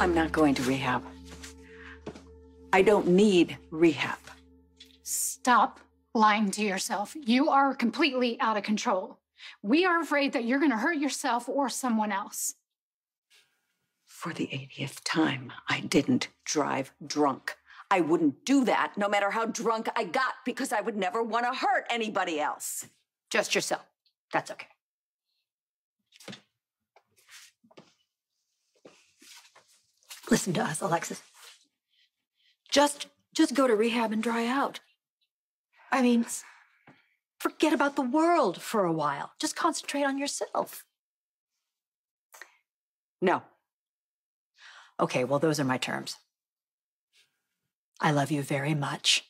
I'm not going to rehab. I don't need rehab. Stop lying to yourself. You are completely out of control. We are afraid that you're going to hurt yourself or someone else. For the 80th time, I didn't drive drunk. I wouldn't do that no matter how drunk I got because I would never want to hurt anybody else. Just yourself. That's okay. Listen to us, Alexis. Just go to rehab and dry out. I mean, forget about the world for a while. Just concentrate on yourself. No. Okay, well, those are my terms. I love you very much.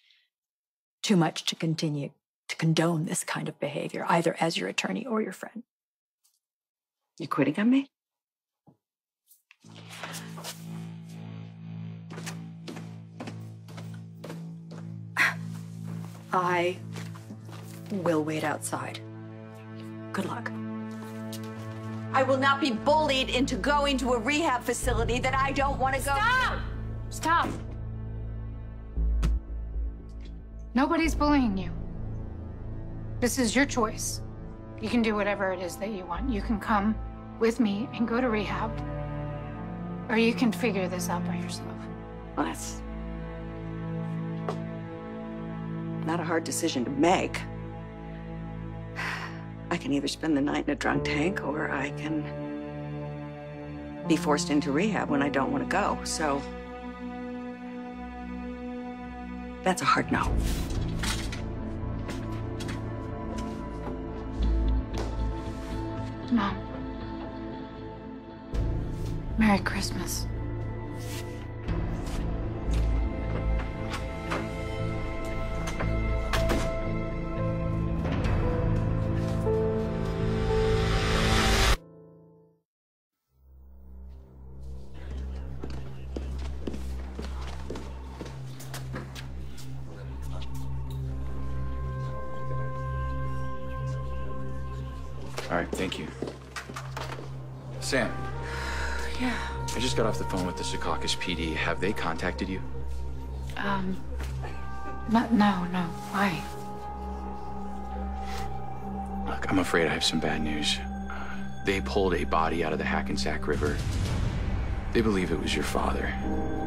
Too much to continue to condone this kind of behavior, either as your attorney or your friend. You quitting on me? I will wait outside. Good luck. I will not be bullied into going to a rehab facility that I don't want to go. Stop! Stop. Nobody's bullying you. This is your choice. You can do whatever it is that you want. You can come with me and go to rehab, or you can figure this out by yourself. Well, that's not a hard decision to make. I can either spend the night in a drunk tank or I can be forced into rehab when I don't want to go. So that's a hard no. Mom. Merry Christmas. All right, thank you. Sam. Yeah? I just got off the phone with the Secaucus PD. Have they contacted you? No. Why? Look, I'm afraid I have some bad news. They pulled a body out of the Hackensack River. They believe it was your father.